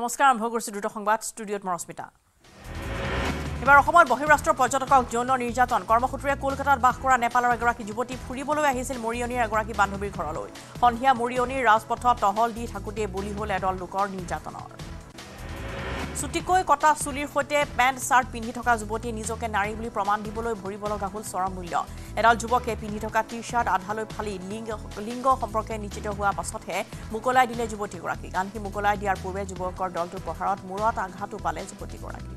নমস্কাৰ আৰম্ভ কৰিছো দুটো সংবাদ স্টুডিওত মৰস্মিতা এবাৰ অসমৰ বহিৰাষ্ট্ৰ পৰ্যটকক যৌন নিৰ্যাতন কৰ্মসূত্ৰে কলকাতাত বাস কৰা নেপালৰ এগৰাকী যুৱতী ফুৰিবলৈ আহিছিল মৰিয়নিৰ এগৰাকী বান্ধৱীৰ ঘৰলৈ সন্ধিয়া মৰিয়নিৰ ৰাজপথত টহল দি ঠাকুতে বলি হ'ল এডল লোকৰ নিৰ্যাতনৰ সুটিকৈ কটা চুলিৰ সৈতে পেণ্ট শাৰ্ট পিন্ধি থকা যুৱতী নিজকে নাৰী বুলি প্ৰমাণ দিবলৈ ভৰিবলগা হ'ল চৰম মূল্য এডল যুৱকে পিন্ধি থকা টি-শাৰ্ট আধালৈ ফালি লিংগ সম্পৰ্কে নিশ্চিত হোৱা পাছতহে মুকলাই দিলে যুৱতীগৰাকী আনকি মুকলাই দিয়াৰ পূৰ্বে যুৱকৰ দলটো প্ৰহাৰত মূৰত আঘাত পালে যুৱতীগৰাকী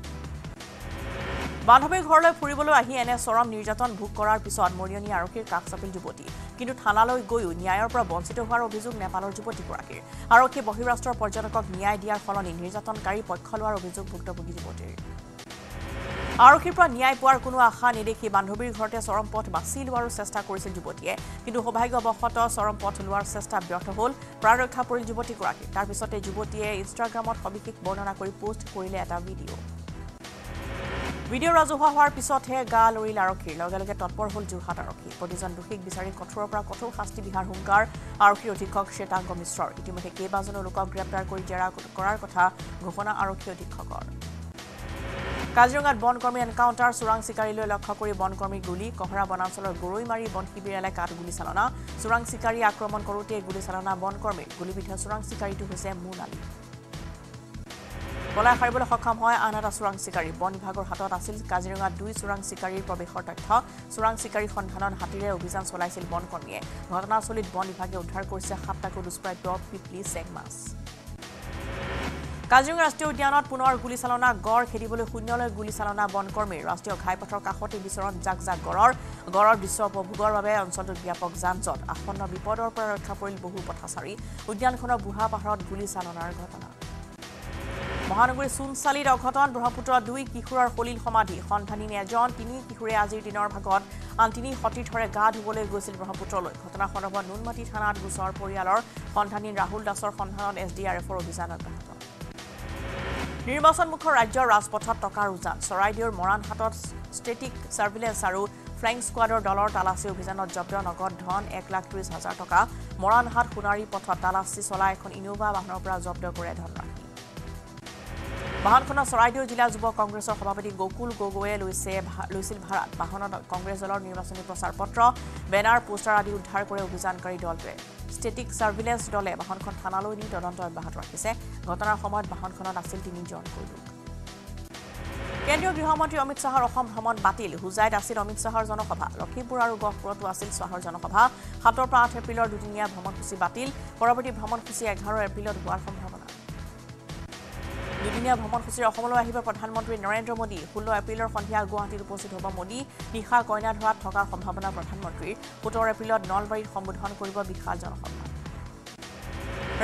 বান্ধৱীৰ ঘৰলৈ ফুৰিবলৈ আহি এনে চৰম নিৰ্যাতন ভোগ কৰাৰ পিছত মৰিয়নি আৰক্ষীৰ কাষ চাপিল যুৱতী কিন্তু থানালৈ গৈও ন্যায়ৰ পৰা বঞ্চিত হোৱাৰ অভিযোগ নেপালৰ যুৱতীগৰাকীৰ আৰক্ষী বহিৰাষ্ট্ৰৰ পৰ্যটকক ন্যায় দিয়াৰ ফলনি নিৰ্যাতনকাৰী পক্ষ লোৱাৰ অভিযোগ ভুক্তভোগী যুৱতীৰ আৰক্ষীৰ পৰা ন্যায় পোৱাৰ কোনো আশা নেদেখি বান্ধৱীৰ ঘৰতে চৰম পথ বাছি লোৱাৰ চেষ্টা কৰিছিল যুৱতীয়ে কিন্তু সৌভাগ্যবশত চৰম পথ লোৱাৰ চেষ্টা ব্যৰ্থ হ'ল প্ৰাণ ৰক্ষা পৰিল যুৱতীগৰাকী তাৰ পিছতে যুৱতীয়ে ইনষ্টাগ্ৰামত সবিশেষ বৰ্ণনা কৰি পোষ্ট কৰিলে এটা ভিডিঅ' ভিডিও ৰাজহুৱা হোৱাৰ পিছতহে গালৰিল আৰক্ষীৰ লগে লগে তৎপৰ হ'ল যোৰহাট আৰক্ষী প্ৰতিজন দোষীক বিচাৰি কঠোৰৰ পৰা কঠোৰ শাস্তি বিহাৰ হুংকাৰ আৰক্ষী অধীক্ষক শ্বেতাংগ মিশ্ৰৰ ইতিমধ্যে কেইবাজনো লোকক গ্ৰেপ্তাৰ কৰি জেৰা কৰাৰ কথা ঘোষণা আৰক্ষী অধীক্ষকৰ কাজিৰঙাত বনকৰ্মী এনকাউণ্টাৰ চোৰাং চিকাৰীলৈ লক্ষ্য কৰি বনকৰ্মী গুলি কহৰা বনাঞ্চলৰ গৰৈমাৰী বন শিবিৰ এলেকাত গুলীচালনা চোৰাং চিকাৰী আক্ৰমণ কৰোতে গুলীচালনা বনকৰ্মীৰ গুলীবিদ্ধ চোৰাং চিকাৰীটো হৈছে মুনালী বলা খাৰিবলৈ সক্ষম হয় আন এটা চোৰাং চিকাৰী বন বিভাগৰ হাতত আছিল কাজিৰঙাত দুই চোৰাং চিকাৰীৰ প্ৰৱেশৰ তথ্য চোৰাং চিকাৰী সন্ধানত হাতীৰে অভিযান চলাইছিল বনকৰ্মীয়ে ঘটনাস্থলীত বন বিভাগে উদ্ধাৰ কৰিছে সাতটাকৈ দুষ্প্ৰাপ্য পিপলি চেংমাছ কাজিৰঙা ৰাষ্ট্ৰীয় উদ্যানত পুনৰ গুলীচালনা গড় খেদিবলৈ শূন্যলৈ গুলীচালনা বনকৰ্মীৰ ৰাষ্ট্ৰীয় ঘাইপথৰ কাষতে বিচৰণ জাক জাক গড়ৰ দৃশ্য উপভোগৰ বাবে অঞ্চলটোত ব্যাপক যানজঁট আসন্ন বিপদৰ পৰা ৰক্ষা পৰিল বহু পথচাৰী উদ্যানখনৰ বুঢ়া পাহাৰত গুলীচালনাৰ ঘটনা মহানগরী সোনচালিত অঘটন ব্রহ্মপুত্র দুই কিশোরের সলিল সমাধি সন্ধানীন এজন তিনি কিশোরে আজির দিনের ভাগত আন তিনি সতীর্থরে গা ধুবলে গৈছিল ব্রহ্মপুত্রলৈ ঘটনা সন্দর্ভত নুনমাটি থানাত গোচর পরিয়ালর সন্ধানীন রাহুল দাসর সন্ধানত SDRFর অভিযান অব্যাহত নির্বাচন মুখ্য রাজ্যের রাজপথত টকাৰ উজান চৰাইদেউৰ মৰাণহাটত স্টেটিক সাৰ্ভিলেন্স আৰু ফ্লাইং স্কোয়াডৰ দলৰ তালাচী অভিযানত জব্দ নগদ ধন 1,30,000 টকা মৰাণহাট সোণাৰী পথত তালাচী চলা এখন ইনোভা বাহনৰ পৰা জব্দ কৰে ধনৰাশি বাহনখনৰ চৰাইদেউ জিলা যুৱ কংগ্ৰেছৰ সভাপতি গোকুল গগৈয়ে লৈছিল ভাড়াত বাহনত কংগ্ৰেছ দলৰ নিৰ্বাচনী প্ৰচাৰ পত্ৰ বেনাৰ পোষ্টাৰ আদি উদ্ধাৰ কৰে অভিযানকাৰী দলটোৱে ষ্টেটিক সাৰ্ভিলেন্স দলে বাহনখন থানালৈ নি তদন্ত অব্যাহত ৰাখিছে ঘটনাৰ সময়ত বাহনখনত আছিল তিনিজন লোক কেন্দ্ৰীয় গৃহমন্ত্ৰী অমিত শাহৰ অসম ভ্ৰমণ বাতিল হুজাইত আছিল অমিত শাহৰ জনসভা লখিমপুৰ আৰু গহপুৰতো আছিল শাহৰ জনসভা 7-8 এপ্ৰিলৰ দুদিনীয়া ভ্ৰমণসূচী বাতিল পৰৱৰ্তী ভ্ৰমণসূচী 11 এপ্ৰিলত হোৱাৰ সম্ভাৱনা দুদিনীয়া ভ্ৰমণসূচীৰ অসমলৈ আহিব প্ৰধানমন্ত্ৰী নৰেন্দ্ৰ মোদী 16 এপ্ৰিলৰ সন্ধিয়া গুৱাহাটীত উপস্থিত হ'ব মোদী নিশা কইনাধৰাত থকাৰ সম্ভাৱনা প্ৰধানমন্ত্ৰীৰ 17 এপ্ৰিলত নলবাৰীত সম্বোধন কৰিব বিশাল জনসভা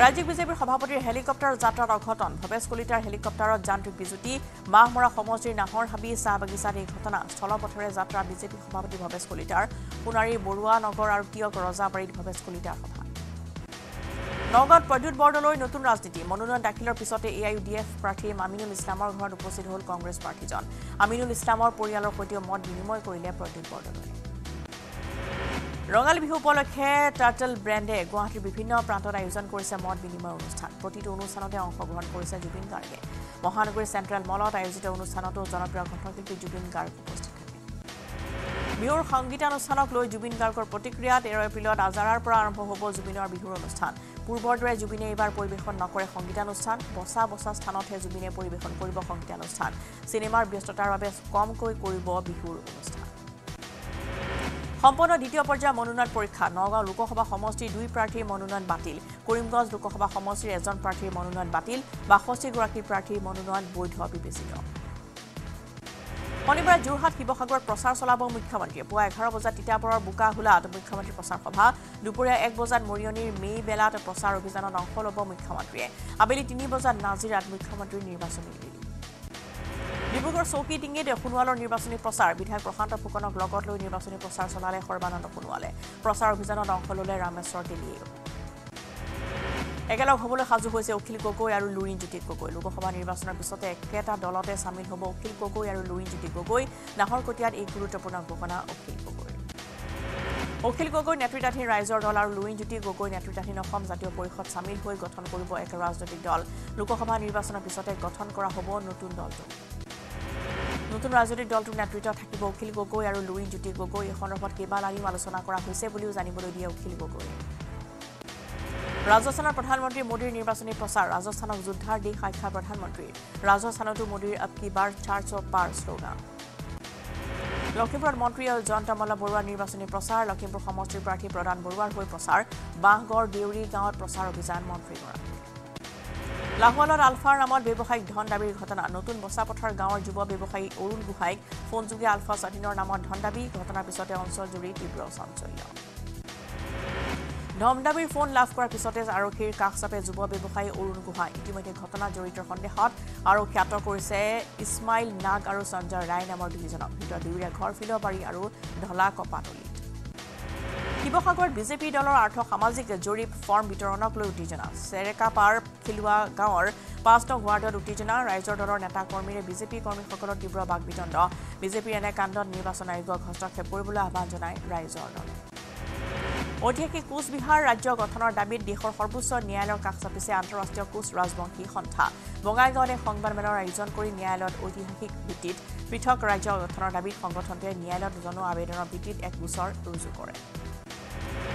ৰাজ্যিক বিজেপিৰ সভাপতিৰ হেলিকপ্টাৰ যাত্ৰাত অঘটন ভৱেশ কলিতাৰ হেলিকপ্টাৰত যান্ত্ৰিক বিজুতি মাহমৰা সমষ্টিৰ নাহৰ হাবি চাহ বাগিচাত এই ঘটনা স্থলপথেৰে যাত্ৰা বিজেপিৰ সভাপতি ভৱেশ কলিতাৰ সোণাৰীৰ বৰুৱা নগৰ আৰু তিয়ক ৰজাবাৰীত ভৱেশ কলিতাৰ সভা নগদ প্ৰদ্যুৎ বৰ্ডলৈ নতুন ৰাজনীতি মনোনয়ন দাখিলৰ পিছতে AIUDF প্ৰাৰ্থী আমিনুল ইছলামৰ ঘৰত উপস্থিত হ'ল কংগ্ৰেছ প্ৰাৰ্থীজন আমিনুল ইছলামৰ পৰিয়ালৰ সৈতে মত বিনিময় কৰিলে প্ৰদ্যুৎ বৰ্ডলৈ ৰঙালী বিহু উপলক্ষে টাৰ্টল ব্ৰেণ্ডে গুৱাহাটীৰ বিভিন্ন প্ৰান্তত আয়োজন কৰিছে মত বিনিময় অনুষ্ঠান প্ৰতিটো অনুষ্ঠানতে অংশগ্ৰহণ কৰিছে জুবিন গাৰ্গে মহানগৰী চেণ্ট্ৰেল মলত আয়োজিত অনুষ্ঠানতো জনপ্ৰিয় কণ্ঠশিল্পী জুবিন গাৰ্গ উপস্থিত বিহুৰ সংগীতানুষ্ঠানক লৈ জুবিন গাৰ্গৰ প্ৰতিক্ৰিয়া 13 এপ্ৰিলত আজাৰাৰ পৰা আৰম্ভ হ'ব জুবিনৰ বিহুৰ অনুষ্ঠান পূৰ্বৰ দৰে জুবিনে এইবাৰ পৰিৱেশন নকৰে সংগীতানুষ্ঠান বছা বছা স্থানতহে জুবিনে পৰিৱেশন কৰিব সংগীতানুষ্ঠান চিনেমাৰ ব্যস্ততাৰ বাবে কমকৈ কৰিব বিহুৰ অনুষ্ঠান সম্পূৰ্ণ দ্বিতীয় পৰ্যায়ৰ মনোনয়ন পৰীক্ষা নগাঁও লোকসভা সমষ্টিৰ 2 প্ৰাৰ্থীৰ মনোনয়ন বাতিল কৰিমগঞ্জ লোকসভা সমষ্টিৰ এজন প্ৰাৰ্থীৰ মনোনয়ন বাতিল 62গৰাকী প্ৰাৰ্থীৰ মনোনয়ন বৈধ বিবেচিত শনিবাৰ যোৰহাট শিৱসাগৰত প্ৰচাৰ চলাব মুখ্যমন্ত্ৰীয়ে পুৱা 11 বজাত তিতাবৰৰ বোকাহুলাত মুখ্যমন্ত্ৰী প্ৰচাৰ সভা দুপৰীয়া 1 বজাত মৰিয়নিৰ মেইবেলাত প্ৰচাৰ অভিযানত অংশ ল'ব মুখ্যমন্ত্ৰীয়ে আবেলি 3 বজাত নাজিৰাত মুখ্যমন্ত্ৰীৰ নিৰ্বাচনী ৰেলী ডিব্ৰুগড় চৌকিডিঙিত সোণোৱালৰ নিৰ্বাচনী প্ৰচাৰ বিধায়ক প্ৰশান্ত ফুকনক লগত লৈ নিৰ্বাচনী প্ৰচাৰ চলালে সৰ্বানন্দ সোণোৱালে প্ৰচাৰ অভিযানত অংশ ল'লে ৰামেশ্বৰ তেলীয়ে একেলগ হ'বলৈ সাজু হৈছে অখিল গগৈ আৰু লুৰিণজ্যোতি গগৈ লোকসভা নিৰ্বাচনৰ পিছতে একেটা দলতে চামিল হ'ব অখিল গগৈ আৰু লুৰিণজ্যোতি গগৈ নাহৰকটীয়াত এই গুৰুত্বপূৰ্ণ ঘোষণা Akhil Gogoi Okhil Gogoi Netritatin Raizor Dol aru Luin Juti Gogoi Netritatin Asom Jatiyo Porishod samil hoi gothon koribo ek rajnoitik dol. Lokosabha nirbachanor pisote gothon kora hobo notun dolto. Notun rajnoitik dolto netrito thakibo Okhil Gogoi aru Luin Juti Gogoi ekhon opor keba lagi alosona kora hoise buliyo janiboloi diye Okhil Gogoi. Rajasthanar Pradhanmantri Modir nirbachani prochar Rajasthanok Judhar di Saksha Pradhanmantri Rajasthanoto Modir ab ki bar 400 par slogan. Lakhimpur Montreal John Tamala Borua nirbachani prochar Lakhimpur Samostir Prathi Pradhan Boruar hoi prochar Bahgor Deuri gaon prochar obhijan Montreal. Lahwalor Alfar namor byabsayik dhon dabir ghotona notun Bosapothar gaon juba byabsayi Arun Gohaik phone joge Alfa Satinor namor dhon dabi ghotona pisote onchol juri tibro sanchoyo. Dhomdabi phone laugh kora pisote arokhir kaksape juba byabsayi Arun Gohaik itimite ghotona joritor sondehot arokhi atok korise Ismail Nag aru Sanjay Rai namor duijonok vitor duira ghor filobari aru dhola kopatoli Kibakagor BJP dolor artho samajik jorip form bitoronok loi utijona Serekapar Khilwa gaor 5 nong wardor utijona raijor dolor neta kormire BJP kormi sokolor tibro bag bitondo BJP ene kandot nirbachon ayogok hastক্ষেপ কৰিবলৈ আহ্বান জনায় ৰাইজৰ দলে Odhike Koos Bihar Rajya Gathonor David Dehor Horbusso Nyayalor Kaksapice Antarashtriya Koos Rajbonshi Hontha. Bongaigaon Hongbarmelar Ayojon Kori Nyayalor Odhihik Bitit Prithok Rajya Gathonor David Honggothontoe Nyayalor Jono Abedonor Bitit Ek Gosor Ruju Kore.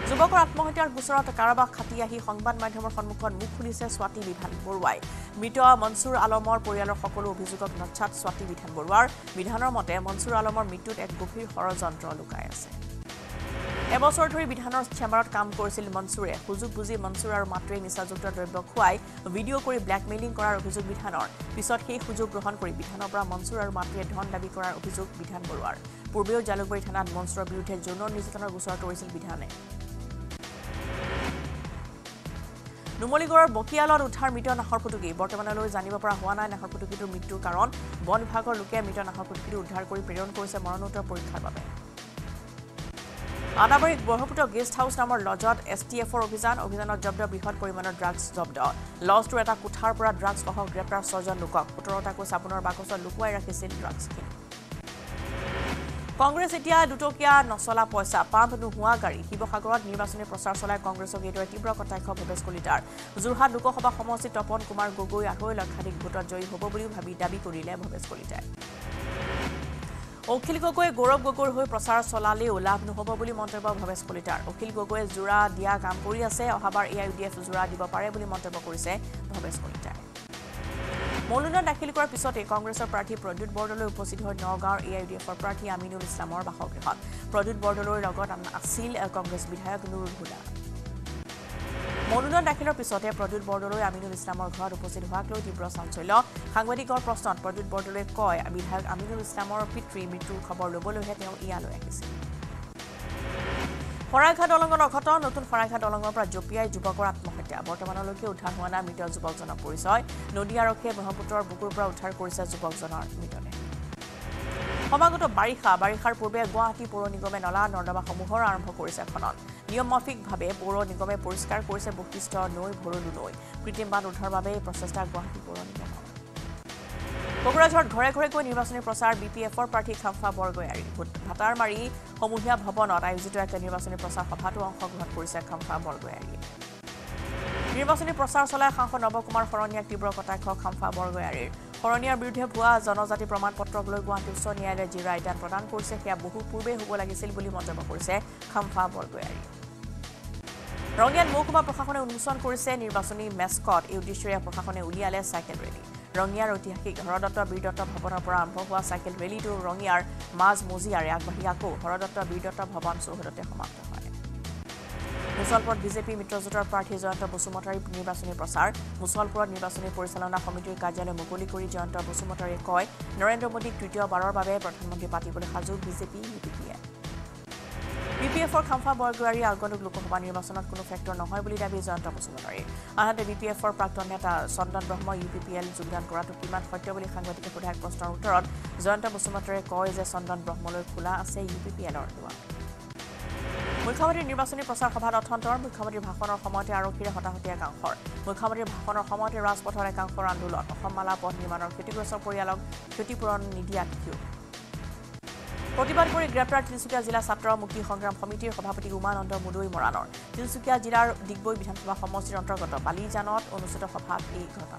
Jubokor Atmohatyaar Gosorot Karabakh Khati Ahi Hongbar Madhyomor Sonnmukhot Mukh Khulise Swati Bidhan Boruai. Mita Mansur Alomor Porialor Sokolo Obhijogok Nachat Swati Bidhan Boruar Bidhanor Mote Mansur Alomor Mitut Ek Gophir Horojontro Lukai Ase. এবছৰ ধৰি বিধানৰ চেম্বাৰত কাম কৰিছিল মনসুৰে হুজুক বুজি মনসুৰ আৰু মাত্ৰই নিচাযুক্ত দ্ৰব্য খুৱাই ভিডিঅ' কৰি ব্ল্যাকমেইলিং কৰাৰ অভিযোগ বিধানৰ পিছত সেই সুযোগ গ্ৰহণ কৰি বিধানৰ পৰা মনসুৰ আৰু মাত্ৰই ধন দাবী কৰাৰ অভিযোগ বিধান বৰুৱাৰ পূৰ্বেও জালুকবাৰী থানাত মনসুৰৰ বিৰুদ্ধে যৌন নিৰ্যাতনৰ গোচৰ তৰিছিল বিধানে নুমলিগড়ৰ বকিয়ালৰ উঠাৰ মৃত নাহৰ ফুটুকি বৰ্তমানলৈ জানিব পৰা হোৱা নাই নাহৰ ফুটুকিটোৰ মৃত্যুৰ কাৰণ বন বিভাগৰ লোকে মৃত নাহৰ ফুটুকিটো উদ্ধাৰ কৰি প্ৰেৰণ কৰিছে মৰণোত্তৰ পৰীক্ষাৰ বাবে Anabarik Bohoput guest house number lodged STF4 Ovisan of Jobda Bihot Poriman drugs jobda. Lost to attack Kutarpura drugs for Grepra Sojan Luka, Putorotako Sapunor Bakosa Luka Kisil drugs. Congress Itia, Dutokia, Nosola Posa, Pamp Nuhuagari, Hibokagor, Nibasuni Prosasola, Congress of Gator Tibro Kotako Bescolitar, Zurha Lukohova Homosi Topon Kumar Gogoi, Ahoy, Lakhadik Buta Joy Hobobu, Habi Dabi Kurilem of Bescolitar. Okhil Gogoi Gaurav Gogoi hoi prochar solale ulabh nohobo boli montobyo Bhabesh Kolitar Okhil Gogoi jura dia kaam kori ase ohabar AIUDF jura diba pare boli montobyo korise Bhabesh Kolitar Moluna dakhil korar pisote Congressor Prathi Pradyut Bordoloi uposthit hoi Nagaon AIUDFৰ Prathi Aminul Islamor bahogrihot Pradyut Bordoloi লগত আছিল Congress bidhayok Nurul Huda Moluna dakhilor pisote Pradyut Bordoloi Aminul Islamor ghor uposthit hoak loi tibro sancholo সাংবাদিকৰ প্ৰশ্নত প্ৰদ্যুৎ বৰদলৈ কয় বিধায়ক আমিনুল ইছলামৰ পিতৃ মৃত্যুৰ খবৰ লবলৈহে তেওঁ ইয়ালৈ আহিছিল ফৰাইঘাট দলঙৰ অঘটন নতুন ফৰাইঘাট দলঙৰ পৰা জপিয়াই যুৱকৰ আত্মহত্যা বৰ্তমানলৈকে উদ্ধাৰ হোৱা নাই মৃত যুৱকজনৰ পৰিচয় নদী আৰক্ষীয়ে ব্ৰহ্মপুত্ৰৰ বুকুৰ পৰা উদ্ধাৰ কৰিছে যুৱকজনৰ মৃতদেহ সমাগত বাৰিষাৰ পূৰ্বে গুৱাহাটী পৌৰ নিগমে নলা নৰ্দমা সমূহৰ আৰম্ভ কৰিছে খনন নিয়মমাফিকভাৱে পৌৰ নিগমে পৰিষ্কাৰ কৰিছে বৈশিষ্ট নৈ ভৰলু নৈ কৃত্ৰিম বান উদ্ধাৰৰ বাবে প্ৰচেষ্টা গুৱাহাটী পৌৰ নিগমৰ Kokurajhar ghore ghore koi nirbachani prochar BPFৰ প্ৰাৰ্থী খাম্ফা বৰগোহাঁই ভাটাৰমাৰী সমুহীয়া ভৱনত আয়োজিত এক নিৰ্বাচনী প্ৰচাৰ সভাত অংশগ্ৰহণ কৰিছে খাম্ফা বৰগোহাঁই নিৰ্বাচনী প্ৰচাৰ চলাই সাংসদ নৱকুমাৰ শৰণীয়াক তীব্ৰ কটাক্ষ খাম্ফা বৰগোহাঁইৰ শৰণীয়াৰ বিৰুদ্ধে ভুৱা জনজাতি প্ৰমাণ পত্ৰক লৈ গুৱাহাটী উচ্চ ন্যায়ালয়ে যি ৰায়দান প্ৰদান কৰিছে সেয়া বহু পূৰ্বে হ'ব লাগিছিল বুলি মন্তব্য কৰিছে খাম্ফা বৰগোহাঁই ৰঙিয়াল মহকুমা প্ৰশাসনে উন্মোচন কৰিছে নিৰ্বাচনী মেস্কট এই উদ্দেশ্যে প্ৰশাসনে উলিয়ালে সাইকেল ৰেলী Rongiar ঐতিহাসিক হৰদত্ত বীৰদত্ত ভৱনৰ পৰা আৰম্ভ হোৱা সাইকেল ৰেলীটো ৰঙিয়াৰ মাজ মজিয়াৰে আগবাঢ়ি আকৌ হৰদত্ত বীৰদত্ত ভৱন চৌহদতে সমাপ্ত হয়। মুছলপুৰত বিজেপি মিত্ৰজোঁটৰ প্ৰাৰ্থী জয়ন্ত বসুমতাৰীৰ নিৰ্বাচনী প্ৰচাৰ মুছলপুৰত নিৰ্বাচনী পৰিচালনা সমিতিৰ কাৰ্যালয় মুকলি কৰি জয়ন্ত বসুমতাৰীয়ে কয় নৰেন্দ্ৰ মোদীক তৃতীয়বাৰৰ বাবে প্ৰধানমন্ত্ৰী পাতিবলৈ সাজু বিজেপি ইউপিএ। BPFৰ খাম্ফা বৰগোহাঁই আগন্তুক লোকসভা নিৰ্বাচনত কোনো ফেক্টৰ নহয় বুলি দাবী জয়ন্ত বসুমতাৰী। আনহাতে BPFৰ প্ৰাক্তন নেতা চন্দন ব্ৰহ্ম UPPL যোগদান কৰাটো কিমান সত্য বুলি সাংবাদিকে সোধা প্ৰশ্নৰ উত্তৰত জয়ন্ত বসুমতাৰীয়ে কয় যে চন্দন ব্ৰহ্মলৈ খোলা আছে UPPLৰ দুৱাৰ। মুখ্যমন্ত্ৰীৰ নিৰ্বাচনী প্ৰচাৰ সভাত অথন্তৰ মুখ্যমন্ত্ৰীৰ ভাষণৰ সময়তে আৰক্ষীৰ হতাহতীয়া একাংশৰ মুখ্যমন্ত্ৰীৰ ভাষণৰ সময়তে ৰাজপথৰ একাংশৰ আন্দোলন অসমমালা পথ নিৰ্মাণৰ ক্ষতিগ্ৰস্ত পৰিয়ালক ক্ষতিপূৰণ নিদিয়াত প্ৰতিবাদ কৰি গ্ৰেপ্তাৰ তিনিচুকীয়া জিলা ছাত্ৰ মুক্তি সংগ্ৰাম কমিটিৰ সভাপতি উমানন্দ মুদৈ মৰাণৰ তিনিচুকীয়া জিলাৰ ডিগবৈ বিধানসভা সমষ্টিৰ অন্তৰ্গত বালিজানত অনুষ্ঠিত সভাত এই ঘটনা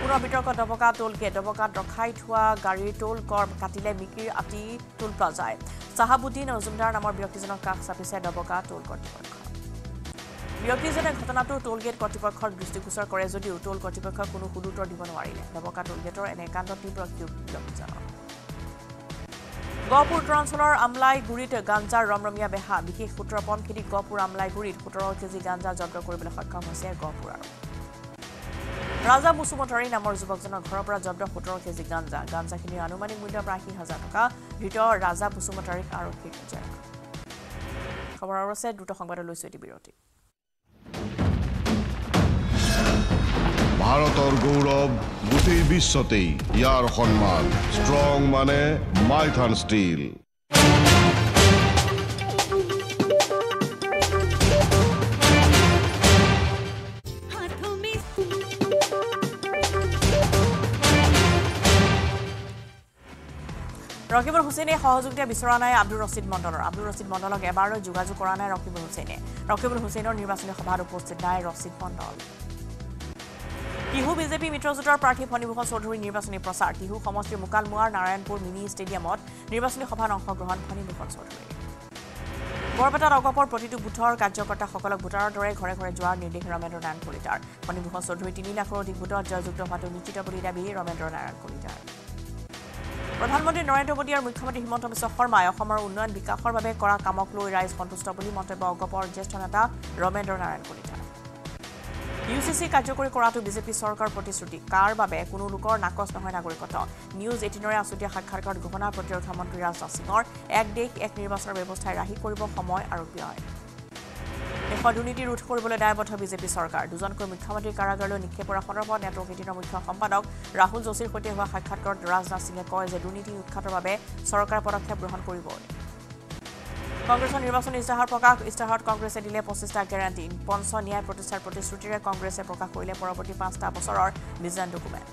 পুনৰ বিতৰ্ক দবকা টোল গেট দবকাত ৰখাই থোৱা গাড়ীৰ টোল কৰ কাটিলে বিক্ৰীৰ আতি টোল প্লাজায় চাহাবুদ্দিন মজুমদাৰ নামৰ ব্যক্তিজনৰ কাষ চাপিছে দবকা টোল কৰ্তৃপক্ষ ব্যক্তিজনে ঘটনাটো টোল গেট কৰ্তৃপক্ষৰ দৃষ্টিগোচৰ কৰে যদিও টোল কৰ্তৃপক্ষ কোনো সুদূতৰ দিব নোৱাৰিলে দবকা টোল গেটৰ এনে কাণ্ড তীব্ৰ গহপুৰ উত্তৰাঞ্চলৰ আমলাইগুৰিত গাঞ্জাৰ ৰমৰমীয়া বেহা বিশেষ সূত্ৰৰ পম খেতি গহপুৰ আমলাইগুৰিত 17 কেজি গাঞ্জা জব্দ কৰিবলৈ সক্ষম হৈছে গহপুৰ আৰু ৰাজা মুছুমতাৰী নামৰ যুৱকজনৰ ঘৰৰ পৰা জব্দ 17 কেজি গাঞ্জা গাঞ্জাখিনিৰ আনুমানিক মূল্য প্ৰায় 80,000 টকা ধৃত ৰাজা মুছুমতাৰীক আৰক্ষীৰ হাজত খবৰ আছে দ্ৰুত সংবাদ লৈছো এটি বিৰতি ভাৰতৰ গৌৰৱ গোটেই বিশ্বতেই ইয়াৰ সন্মান ষ্ট্ৰং মানে মাইথান ষ্টীল ৰকিবুল হুছেইনে সহযোগিতা বিচৰা নাই আব্দুল ৰছিদ মণ্ডলক এবাৰো যোগাযোগ কৰা নাই ৰকিবুল হুছেইনৰ নিৰ্বাচনী সভাত উপস্থিত নাই ৰছিদ মণ্ডল তিহু বিজেপি মিত্ৰজোঁটৰ প্ৰাৰ্থী ফণীভূষণ চৌধুৰীৰ নিৰ্বাচনী প্ৰচাৰ তিহু সমষ্টিৰ মুকালমুৱাৰ নাৰায়ণপুৰ মিনি ষ্টেডিয়ামত নিৰ্বাচনী সভাত অংশগ্ৰহণ ফণীভূষণ চৌধুৰী বৰপেটাত অগপৰ প্ৰতিটো বুথৰ কাৰ্যকৰ্তাসকলক ভোটাৰৰ দৰে ঘৰে ঘৰে যোৱাৰ নিৰ্দেশ ৰমেন্দ্ৰ নাৰায়ণ কলিতাৰ ফণীভূষণ চৌধুৰী 3 লাখৰ অধিক ভোটত জয়যুক্ত হোৱাটো নিশ্চিত বুলি দাবী ৰমেন্দ্ৰ নাৰায়ণ কলিতাৰ প্ৰধানমন্ত্ৰী নৰেন্দ্ৰ মোদী আৰু মুখ্যমন্ত্ৰী হিমন্ত বিশ্ব শৰ্মাই অসমৰ উন্নয়ন বিকাশৰ বাবে কৰা কামক লৈ ৰাইজ সন্তুষ্ট বুলি মন্তব্য অগপৰ জ্যেষ্ঠ নেতা ৰমেন্দ্ৰ নাৰায়ণ কলিতাৰ UCC কাৰ্যকৰী কৰাটো বিজেপি চৰকাৰ প্ৰতিশ্ৰুতি কাৰ বাবে কোনো লোকৰ নাকচ নহয় নাগৰিকত্ব নিউজ 18ৰ আছুতীয়া সাক্ষাৎকাৰত ঘোষণা প্ৰতিৰক্ষা মন্ত্ৰী ৰাজনাথ সিঙৰ এক দেশ এক নিৰ্বাচনৰ ব্যৱস্থাই ৰাহি কৰিব সময় আৰু ব্যয় দেশৰ দুৰ্নীতি ৰোধ কৰিবলৈ দায়বদ্ধ বিজেপি চৰকাৰ দুজনকৈ মুখ্যমন্ত্ৰী কাৰাগাৰলৈ নিক্ষেপ কৰা সন্দৰ্ভত নেটৱৰ্ক 18ৰ মুখ্য সম্পাদক ৰাহুল যোশীৰ সৈতে হোৱা সাক্ষাৎকাৰত ৰাজনাথ সিঙে কয় যে দুৰ্নীতি উৎখাটৰ বাবে চৰকাৰ পদক্ষেপ গ্ৰহণ কৰিব কংগ্ৰেছৰ নিৰ্বাচনী ইস্তাহাৰ প্ৰকাশ ইস্তাহাৰত কংগ্ৰেছে দিলে 25টা গ্যাৰান্টি পঞ্চ ন্যায় প্ৰতিষ্ঠাৰ প্ৰতিশ্ৰুতিৰে কংগ্ৰেছে প্ৰকাশ কৰিলে পৰৱৰ্তী 5টা বছৰৰ ভিজন ডকুমেণ্ট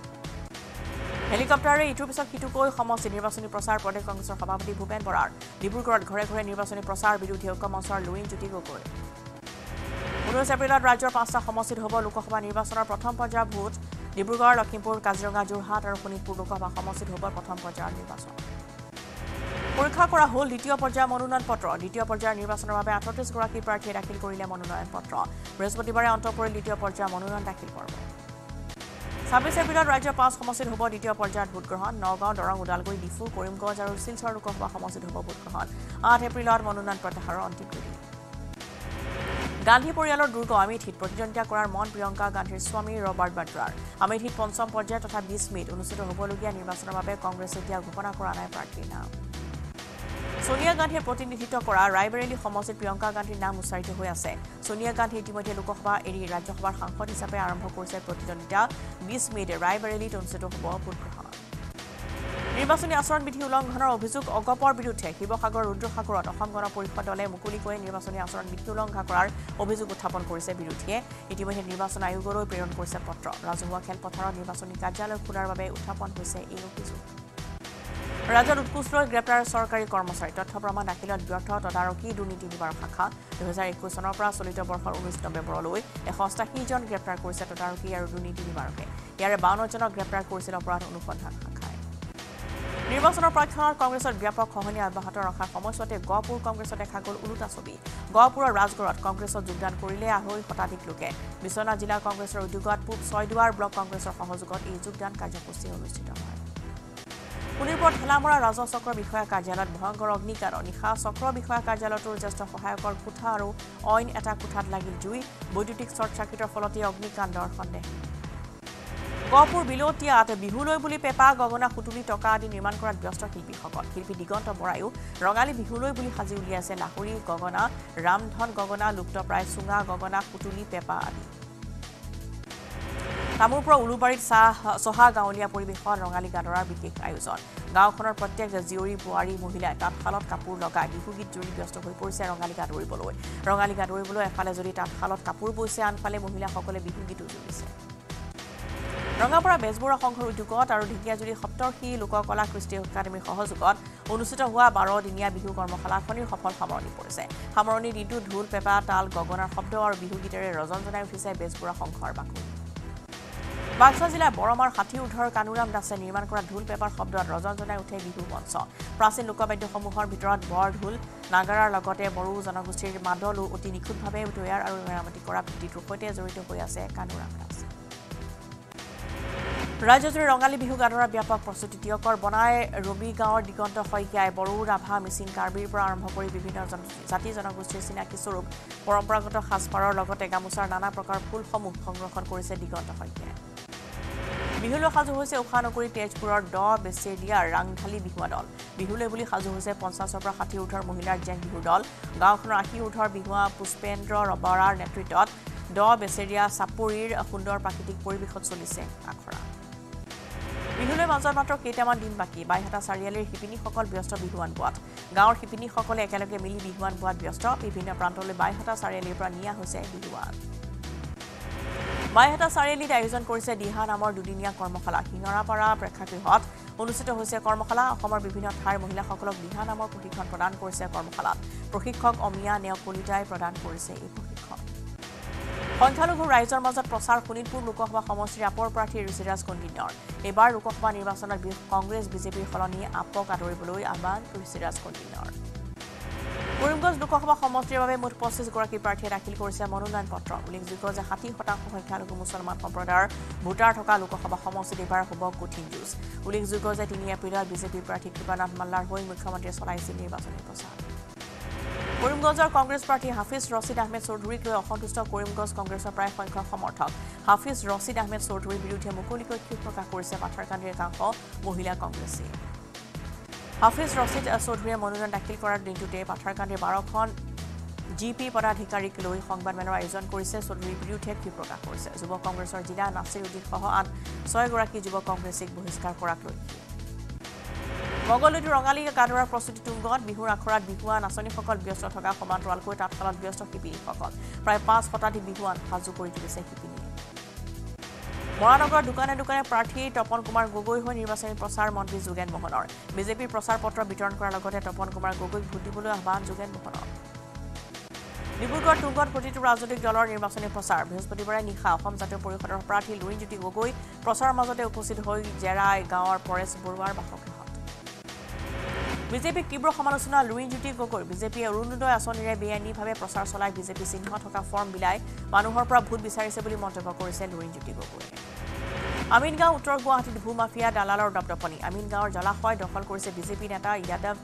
হেলিকপ্টাৰে ইটোৰ পিছত সিটোকৈ সমষ্টি নিৰ্বাচনী প্ৰচাৰ প্ৰদেশ কংগ্ৰেছৰ সভাপতি ভূপেন বৰাৰ ডিব্ৰুগড়ত ঘৰে ঘৰে নিৰ্বাচনী প্ৰচাৰ বিৰোধী ঐক্যমঞ্চৰ লুইন জ্যোতি গগৈ 19 এপ্ৰিলত ৰাজ্যৰ 5টা সমষ্টিত হ'ব লোকসভা নিৰ্বাচনৰ প্ৰথম পৰ্যায়ৰ ভোট ডিব্ৰুগড় লখিমপুৰ কাজিৰঙা যোৰহাট আৰু শোণিতপুৰ লোকসভা সমষ্টিত হ'ব প্ৰথম পৰ্যায়ৰ নিৰ্বাচন পৰীক্ষা কৰা হ'ল দ্বিতীয় পৰ্যায়ৰ মনোনয়ন পত্ৰ দ্বিতীয় পৰ্যায়ৰ নিৰ্বাচনৰ বাবে 38 গৰাকী প্ৰাৰ্থীয়ে দাখিল কৰিলে মনোনয়ন পত্ৰ বৃহস্পতিবাৰে অন্ত পৰিল দ্বিতীয় পৰ্যায়ৰ মনোনয়ন দাখিল পৰ্ব 26 এপ্ৰিলত ৰাজ্যৰ 5 সমষ্টিত হ'ব দ্বিতীয় পৰ্যায়ৰ ভোটগ্ৰহণ নগাঁও দৰং ওদালগুৰি ডিফু কৰিমগঞ্জ আৰু শিলচৰ লোকসভা সমষ্টিত হ'ব ভোটগ্ৰহণ 8 এপ্ৰিলত মনোনয়ন প্ৰত্যাহাৰৰ অন্তিম দিন গান্ধী পৰিয়ালৰ দুৰ্গ আমেথিত প্ৰতিদ্বন্দ্বিতা কৰাৰ মন প্ৰিয়ংকা গান্ধীৰ স্বামী ৰবাৰ্ট বাদ্ৰাৰ আমেথিত পঞ্চম পৰ্যায় তথা 20 মে'ত অনুষ্ঠিত হ'বলগীয়া নিৰ্বাচনৰ বাবে কংগ্ৰেছে এতিয়া ঘোষণা কৰা নাই প্ৰাৰ্থীৰ নাম সোনিয়া গান্ধীয়ে প্ৰতিনিধিত্ব কৰা ৰায়বেৰেলী সমষ্টিত প্ৰিয়ংকা গান্ধীৰ নাম উচ্চাৰিত হৈ আছে সোনিয়া গান্ধী ইতিমধ্যে লোকসভা এৰি ৰাজ্যসভাৰ সাংসদ হিচাপে আৰম্ভ কৰিছে প্ৰতিদ্বন্দ্বিতা 20 মে'ত ৰায়বেৰেলীত অনুষ্ঠিত হ'ব ভোটগ্ৰহণ নিৰ্বাচনী আচৰণ বিধি উলংঘনৰ অভিযোগ অগপৰ বিৰুদ্ধে শিৱসাগৰ ৰুদ্ৰসাগৰত অসম গণ পৰিষদ দলে মুকলিকৈ নিৰ্বাচনী আচৰণ বিধি উলংঘা কৰাৰ অভিযোগ উত্থাপন কৰিছে বিৰুদ্ধে ইতিমধ্যে নিৰ্বাচন আয়োগলৈ প্ৰেৰণ কৰিছে পত্ৰ ৰাজহুৱা খেলপথাৰত নিৰ্বাচনী কাৰ্যালয় খোলাৰ বাবে উত্থাপন হৈছে এই অভিযোগ ৰাজ্যত উৎকোচ লৈ গ্ৰেপ্তাৰ চৰকাৰী কৰ্মচাৰী তথ্য প্ৰমাণ দাখিলত ব্যৰ্থ তদাৰকী দুৰ্নীতি নিবাৰক শাখা 2021 চনৰ পৰা চলিত বৰ্ষৰ 19 নৱেম্বৰলৈ 188জন গ্ৰেপ্তাৰ কৰিছে তদাৰকী আৰু দুৰ্নীতি নিবাৰকে ইয়াৰে 52জনক গ্ৰেপ্তাৰ কৰিছিল অপৰাধ অনুসন্ধান শাখাই নিৰ্বাচনৰ প্ৰাক্ষণত কংগ্ৰেছৰ ব্যাপক খহনি অব্যাহত ৰখাৰ সময়ছোৱাতে গহপুৰ কংগ্ৰেছত দেখা গ'ল উলুটা ছবি গহপুৰৰ ৰাজগড়ত কংগ্ৰেছত যোগদান কৰিলে 2.5 শতাধিক লোকে বিশ্বনাথ জিলা কংগ্ৰেছৰ উদ্যোগত পূব ছয়দুৱাৰ ব্লক কংগ্ৰেছৰ সহযোগত এই যোগদান কাৰ্যসূচী অনুষ্ঠিত হয় পুনৰ পৰা ঠেলামৰা ৰাজহ চক্ৰ বিষয়া কাৰ্যালয়ত ভয়ংকৰ অগ্নিকাণ্ড নিশা চক্ৰ বিষয়া কাৰ্যালয়টোৰ জ্যেষ্ঠ সহায়কৰ কোঠা আৰু অইন এটা কোঠাত লাগিল জুই বৈদ্যুতিক শ্বৰ্ট চাৰ্কিটৰ ফলতে অগ্নিকাণ্ডৰ সন্দেহ গহপুৰ বিলতীয়াত বিহুলৈ বুলি পেঁপা গগনা সুতুলি টকা আদি নিৰ্মাণ কৰাত ব্যস্ত শিল্পী দিগন্ত বৰায়ো ৰঙালী বিহুলৈ বুলি সাজি উলিয়াইছে লাহৰি গগনা ৰামধন গগনা লুপ্তপ্ৰায় চুঙা গগনা সুতুলি পেঁপা আদি তামুৰ পৰা উলুবাৰীত চহা গাঁৱলীয়া পৰিৱেশৰ ৰঙালী গাদৰাৰ বিশেষ আয়োজন গাঁওখনৰ প্ৰত্যেক জীয়ৰী বোৱাৰী মহিলাই তাঁতশালত কাপোৰ লগাই বিহুগীত জুৰি ব্যস্ত হৈ পৰিছে ৰঙালী গাদৰিবলৈ এফালে যদি তাঁতশালত কাপোৰ বৈছে আনফালে মহিলাসকলে বিহুগীতো জুৰিছে ৰঙাপৰা বেজবৰুৱা সংঘৰ উদ্যোগত আৰু ঢেকিয়াজুলি সপ্তৰ্ষি লোককলা কৃষ্টি একাডেমীৰ সহযোগত অনুষ্ঠিত হোৱা 12 দিনীয়া বিহু কৰ্মশালাখনিৰ সফল সামৰণি পৰিছে। সামৰণি দিনটো ঢোল, পেঁপা, তাল, গগনাৰ শব্দ আৰু বিহু গীতেৰে ৰজনজনাই উঠিছে বেজবৰুৱা সংঘৰ বাকলি। বাক্সা জিলাৰ বৰমাৰ হাতী উঠৰ কানুৰাম দাসে নিৰ্মাণ কৰা ঢোল, পেঁপাৰ শব্দত ৰজনজনাই উঠে বিহু মঞ্চ। প্ৰাচীন লোকবাদ্যসমূহৰ ভিতৰত বৰ ঢোল, নাগাৰাৰ লগতে বড়ো জনগোষ্ঠীৰ মাদলো অতি নিখুঁতভাৱে তৈয়াৰ আৰু মেৰামতি কৰা ভিত্তিটোৰ সৈতে জড়িত হৈ আছে কানুৰাম দাস। ৰাজ্যজুৰি ৰঙালী বিহু গানৰ ব্যাপক প্ৰস্তুতি টিয়কৰ বনাই ৰবি গাঁৱৰ দিগন্ত শইকীয়াই বড়ো, ৰাভা, মিচিং, কাৰ্বিৰ পৰা আৰম্ভ কৰি বিভিন্ন জাতি জনগোষ্ঠীৰ চিনাকি স্বৰূপ পৰম্পৰাগত সাজপাৰৰ লগতে গামোচাৰ নানা প্ৰকাৰ ফুলসমূহ সংৰক্ষণ কৰিছে দিগন্ত শইকীয়াই। বিহুলৈ সাজু হৈছে উখা নগৰী তেজপুৰৰ দ বেচেৰিয়াৰ ৰাংঢালী বিহুৱা দল। বিহুলৈ বুলি সাজু হৈছে 50ৰ পৰা 60 ঊৰ্ধৰ মহিলাৰ জেং বিহু দল। গাঁওখনৰ 80 ঊৰ্ধৰ বিহুৱা পুষ্পেন্দ্ৰ ৰবৰাৰ নেতৃত্বত দ বেচেৰিয়া চাপৰিৰ সুন্দৰ প্ৰাকৃতিক পৰিৱেশত চলিছে আখৰা। বিহুলৈ মাজত মাত্ৰ কেইটামান দিন বাকী। বাইহাটা চাৰিআলিৰ শিপিনীসকল ব্যস্ত বিহুৱান বোৱাত। গাঁৱৰ শিপিনীসকলে একেলগে মিলি বিহুৱান বোৱাত ব্যস্ত। বিভিন্ন প্ৰান্তলৈ বাইহাটা চাৰিআলিৰ পৰা নিয়া হৈছে বিহুৱান। বাইহাটা চাৰিআলিত আয়োজন কৰিছে দিহা নামৰ দুদিনীয়া কৰ্মশালা। সিঙৰাপাৰা প্ৰেক্ষাগৃহত অনুষ্ঠিত হৈছে কৰ্মশালা। অসমৰ বিভিন্ন ঠাইৰ মহিলাসকলক দিহা নামৰ প্ৰশিক্ষণ প্ৰদান কৰিছে কৰ্মশালাত। প্ৰশিক্ষক অমিয়া নেওকলিতাই প্ৰদান কৰিছে এই প্ৰশিক্ষণ। সংখ্যালঘু ৰাইজৰ মাজত প্ৰচাৰ শোণিতপুৰ লোকসভা সমষ্টিৰ আপৰ প্ৰাৰ্থী ঋষিৰাজ কণ্ডিন্যৰ। এইবাৰ লোকসভা নিৰ্বাচনত কংগ্ৰেছ বিজেপিৰ সলনি আপক আদৰিবলৈ আহ্বান ঋষিৰাজ কণ্ডিন্যৰ। কৰিমগঞ্জ লোকসভা সমষ্টিৰ বাবে মুঠ 25গৰাকী প্ৰাৰ্থীয়ে দাখিল কৰিছে মনোনয়ন পত্ৰ। উল্লেখযোগ্য যে 60% সংখ্যালঘু মুছলমান সম্প্ৰদায়ৰ ভোটাৰ থকা লোকসভা সমষ্টিত এইবাৰ হ'ব কঠিন যুঁজ। উল্লেখযোগ্য যে 3 এপ্ৰিলত বিজেপিৰ প্ৰাৰ্থী কৃপানাথ মাল্লাৰ হৈ মুখ্যমন্ত্ৰীয়ে চলাইছিল নিৰ্বাচনী প্ৰচাৰ। কৰিমগঞ্জৰ কংগ্ৰেছ প্ৰাৰ্থী হাফিজ ৰছিদ আহমেদ চৌধুৰীক লৈ অসন্তুষ্ট কৰিমগঞ্জ কংগ্ৰেছৰ প্ৰায় সংখ্যক সমৰ্থক হাফিজ ৰছিদ আহমেদ চৌধুৰীৰ বিৰুদ্ধে মুকলিকৈ ক্ষোভ প্ৰকাশ কৰিছে পাথাৰকান্দিৰ একাংশ মহিলা কংগ্ৰেছী। হাফিজ ৰছিদ চৌধুৰীয়ে মনোনয়ন দাখিল কৰাৰ দিনটোতে পাথাৰকান্দিৰ 12খন জি পি পদাধিকাৰীক লৈ সংবাদমেলৰ আয়োজন কৰিছে। চৌধুৰীৰ বিৰুদ্ধে ক্ষোভ প্ৰকাশ কৰিছে। যুৱ কংগ্ৰেছৰ জিলা নাছিৰ উদ্দিনসহ আন 6গৰাকী যুৱ কংগ্ৰেছীক বহিষ্কাৰ কৰাক লৈ। মঙ্গলদৈত ৰঙালী গাধৰাৰ প্ৰস্তুতি তুংগত। বিহুৰ আখৰাত বিহুৱা নাচনীসকল ব্যস্ত থকা সমান্তৰালকৈ তাঁতশালত ব্যস্ত শিপিনীসকল। প্ৰায় 5 শতাধিক বিহুৱান সাজু কৰি তুলিছে শিপিনীয়ে। মৰাণগৰৰ দোকানে দোকানে প্ৰাৰ্থী তপন কুমাৰ গগৈ হৈ নিৰ্বাচনী প্ৰচাৰ মন্ত্ৰী যোগেন মোহনৰ। বিজেপিৰ প্ৰচাৰ পত্ৰ বিতৰণ কৰাৰ লগতে তপন কুমাৰ গগৈক ভোট দিবলৈ আহ্বান যোগেন মোহনৰ। ডিব্ৰুগড় তুংগত প্ৰতিটো ৰাজনৈতিক দলৰ নিৰ্বাচনী প্ৰচাৰ। বৃহস্পতিবাৰে নিশা অসম জাতীয় পৰিষদৰ প্ৰাৰ্থী লুৰিণজ্যোতি গগৈ প্ৰচাৰৰ মাজতে উপস্থিত হৈ জেৰাই গাঁৱৰ পৰেশ বৰুৱাৰ বাসগৃহ। বিজেপিক তীব্ৰ সমালোচনা লুৰিণজ্যোতি গগৈৰ। বিজেপিয়ে অৰুণোদয় আঁচনিৰে বেআইনীভাৱে প্ৰচাৰ চলাই বিজেপি চিহ্ন থকা ফৰ্ম বিলাই মানুহৰ পৰা ভোট বিচাৰিছে বুলি মন্তব্য কৰিছে লুৰিণজ্যোতি গগৈয়ে। আমিনগাঁও উত্তৰ গুৱাহাটীত ভূমাফিয়া দালালৰ দপদপনি। আমিনগাঁৱৰ জলাশয় দখল কৰিছে বিজেপি নেতা যাদৱ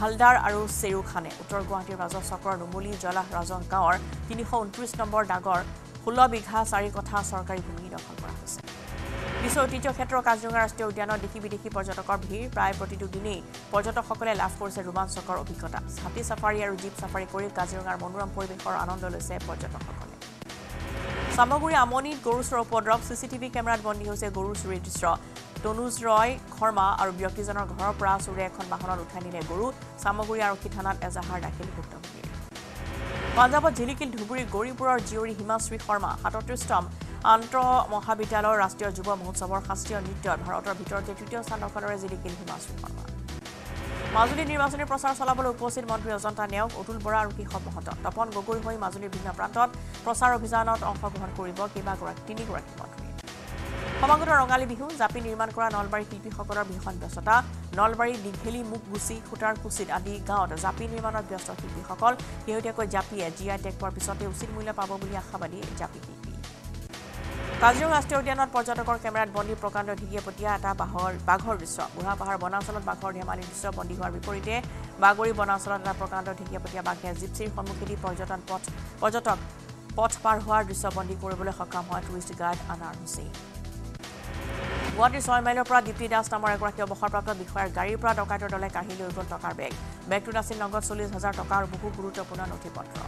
হালদাৰ আৰু চেৰু খানে। উত্তৰ গুৱাহাটীৰ ৰাজহ চক্ৰৰ নুমলী জলাহ ৰাজহ গাঁৱৰ 329 নম্বৰ দাগৰ 16 বিঘা 4 কঠা চৰকাৰী ভূমি দখল কৰা হৈছে। বিশ্ব ঐতিহ্য ক্ষেত্ৰ কাজিৰঙা ৰাষ্ট্ৰীয় উদ্যানত দেশী বিদেশী পৰ্যটকৰ ভিৰ। প্ৰায় প্ৰতিটো দিনেই পৰ্যটকসকলে লাভ কৰিছে ৰোমাঞ্চকৰ অভিজ্ঞতা। হাতী চাফাৰী আৰু জীপ চাফাৰী কৰি কাজিৰঙাৰ মনোৰম পৰিৱেশৰ আনন্দ লৈছে পৰ্যটকসকলে। চামগুৰি আমনিত গৰু চোৰৰ উপদ্ৰৱ। CCTV কেমেৰাত বন্দী হৈছে গৰু চুৰিৰ দৃশ্য। তনুজ ৰয় শৰ্মা আৰু ব্যক্তিজনৰ ঘৰৰ পৰা চোৰে এখন বাহনত উঠাই নিলে গৰু। চামগুৰি আৰক্ষী থানাত এজাহাৰ দাখিল। ভুক্তভোগীৰ পাঞ্জাৱত জিলিকিল ধুবুৰী গৌৰীপুৰৰ জীয়ৰী হিমাশ্ৰী শৰ্মা। 37তম আন্তঃমহাবিদ্যালয়ৰ ৰাষ্ট্ৰীয় যুৱ মহোৎসৱৰ শাস্ত্ৰীয় নৃত্যত ভাৰতৰ ভিতৰতে 3য় স্থান দখলেৰে জিলিকিল হিমাশ্ৰী শৰ্মা। মাজুলীৰ নিৰ্বাচনী প্ৰচাৰ চলাবলৈ উপস্থিত মন্ত্ৰী অজন্তা নেওগ, অতুল বৰা আৰু কেশৱ মহন্ত। তপন গগৈ হৈ মাজুলীৰ বিভিন্ন প্ৰান্তত প্ৰচাৰ অভিযানত অংশগ্ৰহণ কৰিব কেইবাগৰাকী 3গৰাকী মন্ত্ৰী। সমাগত ৰঙালী বিহু জাপি নিৰ্মাণ কৰা নলবাৰী শিল্পীসকলৰ ভীষণ ব্যস্ততা। নলবাৰী দীঘেলী, মুখগুচি, খুটাৰকুচিত আদি গাঁৱত জাপি নিৰ্মাণত ব্যস্ত শিল্পীসকল। শেহতীয়াকৈ জাপিয়ে GI টেগ পোৱাৰ পিছতে উচিত মূল্য পাব বুলি আশাবাদী জাপি শিল্পী। কাজিৰঙা ৰাষ্ট্ৰীয় উদ্যানত পৰ্যটকৰ কেমেৰাত বন্দী প্ৰকাণ্ড ঢেকীয়াপতীয়া এটা বাঘৰ দৃশ্য। বুঢ়া পাহাৰ বনাঞ্চলত বাঘৰ ধেমালিৰ দৃশ্য বন্দী হোৱাৰ বিপৰীতে বাগৰি বনাঞ্চলত এটা প্ৰকাণ্ড ঢেকীয়াপতীয়া বাঘে জিপচিৰ সন্মুখেদি পৰ্যটক পথ পাৰ হোৱাৰ দৃশ্য বন্দী কৰিবলৈ সক্ষম হয় টুৰিষ্ট গাইড আনাৰ হুছেইন। গুৱাহাটীৰ 6 মাইলৰ পৰা দীপ্তি দাস নামৰ এগৰাকী অৱসৰপ্ৰাপ্ত বিষয়াৰ গাড়ীৰ পৰা ডকাইতৰ দলে কাঢ়ি লৈ গ'ল টকাৰ বেগ। বেগটোত আছিল নগদ 40,000 টকা আৰু বহু গুৰুত্বপূৰ্ণ নথি পত্ৰ।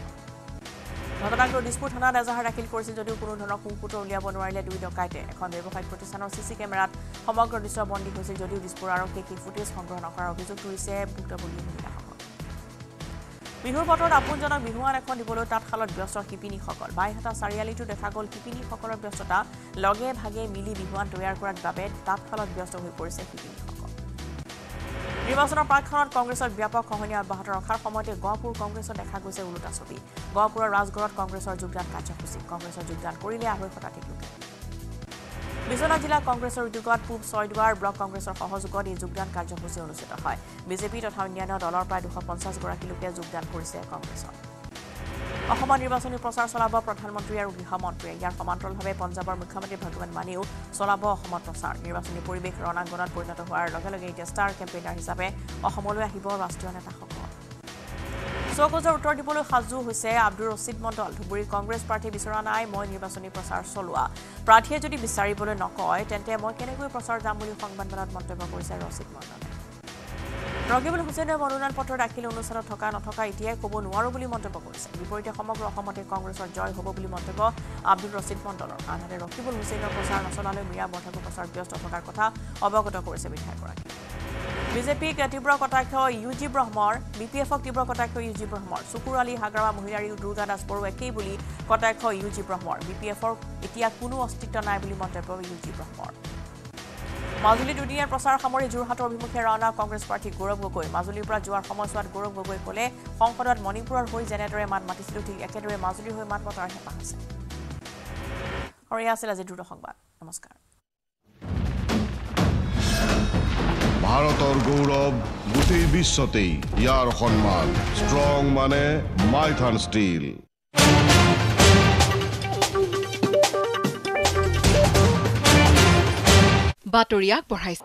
ঘটনাক লৈ দিছপুৰ থানাত এজাহাৰ দাখিল কৰিছিল যদিও কোনো ধৰণৰ কুকুত্ৰ উলিয়াব নোৱাৰিলে দুই ডকাইতে। এখন ব্যৱসায়িক প্ৰতিষ্ঠানৰ CC কেমেৰাত সমগ্ৰ দৃশ্য বন্দী হৈছিল যদিও দিছপুৰ আৰক্ষীয়ে সেই ফুটেজ সংগ্ৰহ নকৰাৰ অভিযোগ তুলিছে ভুক্তভোগী মহিলাসকল। বিহুৰ বতৰত আপোনজনৰ বিহুৱান এখন দিবলৈ তাতখালত ব্যস্ত কিপিনীসকল বাইহাটা চাৰিআলিটো দেখা গ'ল কিপিনীসকলৰ ব্যস্ততা লগে ভাগে মিলি বিহুৱান তৈয়াৰ কৰাৰ বাবে তাতখালত ব্যস্ত হৈ পৰিছে কিপিনীসকল নিৰ্বাচনৰ প্ৰাকখনত কংগ্ৰেছৰ ব্যাপক খহনীয়া অব্যাহত ৰখাৰ সময়তে গহপুৰ কংগ্ৰেছৰ দেখা গৈছে উলুটা ছবি গহপুৰৰ ৰাজগড়ত কংগ্ৰেছৰ যোগদান কাৰ্যসূচী কংগ্ৰেছৰ যোগদান কৰিলে আহৈ শতাধিক লোকে বিশ্বনাথ জিলা কংগ্ৰেছৰ উদ্যোগত পূব ছয়দুৱাৰ ব্লক কংগ্ৰেছৰ সহযোগত এই যোগদান কাৰ্যসূচী অনুষ্ঠিত হয় বিজেপি তথা অন্যান্য দলৰ প্ৰায় 250 গৰাকী লোকে যোগদান কৰিছে কংগ্ৰেছৰ অসমৰ নিৰ্বাচনী প্ৰচাৰ চলাব প্ৰধানমন্ত্ৰী আৰু গৃহমন্ত্ৰীয়ে ইয়াৰ সমান্তৰালভাৱে পঞ্জাৱৰ মুখ্যমন্ত্ৰী ভগৱান মানেও চলাব অসমৰ প্ৰচাৰ নিৰ্বাচনী পৰিৱেশ ৰণাংগণত পৰিণত হোৱাৰ লগে লগে এতিয়া ষ্টাৰ কেম্পেইনাৰ হিচাপে অসমলৈ আহিব ৰাষ্ট্ৰীয় নেতাসকল চৌকজৰ উত্তৰ দিবলৈ সাজু হৈছে আব্দুৰ ৰছিদ মণ্ডল ধুবুৰী কংগ্ৰেছ প্ৰাৰ্থী বিচৰা নাই মই নিৰ্বাচনী প্ৰচাৰ চলোৱা প্ৰাৰ্থীয়ে যদি বিচাৰিবলৈ নকয় তেন্তে মই কেনেকৈ প্ৰচাৰ যাম বুলি সংবাদমেলত মন্তব্য কৰিছে ৰছিদ মণ্ডলে ৰকিবুল হুছেইনে মনোনয়ন পত্ৰ দাখিল অনুষ্ঠিত থকা নথকা এতিয়াই ক'ব নোৱাৰো বুলি মন্তব্য কৰিছে বিপৰীতে সমগ্ৰ অসমতে কংগ্ৰেছৰ জয় হ'ব বুলি মন্তব্য আব্দুৰ ৰছিদ মণ্ডলৰ আনহাতে ৰকিবুল হুছেইনৰ প্ৰচাৰ নচলালৈ মীৰা মৰ্থকৰ প্ৰচাৰ ব্যস্ত থকাৰ কথা অৱগত কৰিছে বিধায়কগৰাকী বিজেপি তীব্ৰ কটাক্ষ ইউজি ব্ৰহ্মৰ বিপিএফক তীব্ৰ কটাক্ষ ইউজি ব্ৰহ্মৰ চুকুৰ আলী হাগৰাৱা মহিলাৰী দুৰ্গা দাস বৰুৱা একেই বুলি কটাক্ষ ইউজি ব্ৰহ্মৰ বিপিএফৰ এতিয়া কোনো অস্তিত্ব নাই বুলি মন্তব্য ইউজি ব্ৰহ্মৰ মাজুলী দুদিনীয়া প্ৰচাৰ সামৰি যোৰহাটৰ অভিমুখে ৰাওনা কংগ্ৰেছ প্ৰাৰ্থী গৌৰৱ গগৈ মাজুলীৰ পৰা যোৱাৰ সময়ছোৱাত গৌৰৱ গগৈ ক'লে সংসদত মণিপুৰৰ হৈ যেনেদৰে মাত মাতিছিলোঁ ঠিক একেদৰে মাজুলীৰ হৈ মাত মতাৰ হেঁপাহ আছে আৰু এয়া আছিল আজি দ্ৰুত সংবাদ নমস্কাৰ ভাৰতৰ গৌৰৱ গোটেই বিশ্বতেই ইয়াৰ সন্মান ষ্ট্ৰং মানে মাইথান ষ্টীল বাতৰি আগবঢ়াইছে।